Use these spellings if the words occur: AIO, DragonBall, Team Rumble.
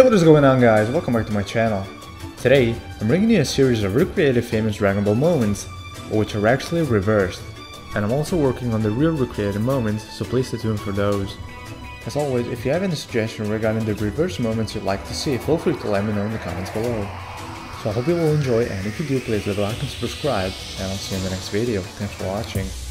Hey, what is going on, guys? Welcome back to my channel. Today, I'm bringing you a series of recreated famous Dragon Ball moments, which are actually reversed. And I'm also working on the real recreated moments, so please stay tuned for those. As always, if you have any suggestion regarding the reverse moments you'd like to see, feel free to let me know in the comments below. So I hope you will enjoy, and if you do, please leave a like and subscribe, and I'll see you in the next video. Thanks for watching.